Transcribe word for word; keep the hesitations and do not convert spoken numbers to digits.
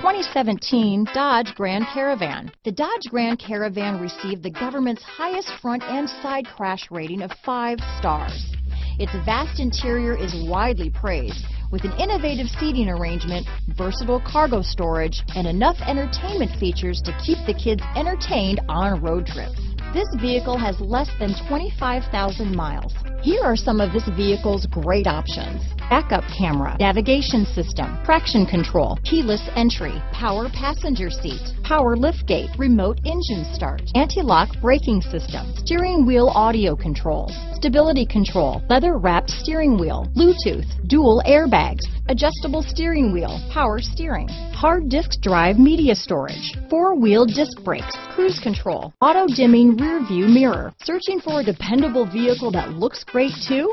twenty seventeen Dodge Grand Caravan. The Dodge Grand Caravan received the government's highest front and side crash rating of five stars. Its vast interior is widely praised, with an innovative seating arrangement, versatile cargo storage, and enough entertainment features to keep the kids entertained on road trips. This vehicle has less than twenty-five thousand miles. Here are some of this vehicle's great options: backup camera, navigation system, traction control, keyless entry, power passenger seat, power liftgate, remote engine start, anti-lock braking system, steering wheel audio controls, stability control, leather-wrapped steering wheel, Bluetooth, dual airbags, adjustable steering wheel, power steering, hard disk drive media storage, four-wheel disc brakes, cruise control, auto-dimming rear view mirror. Searching for a dependable vehicle that looks great too?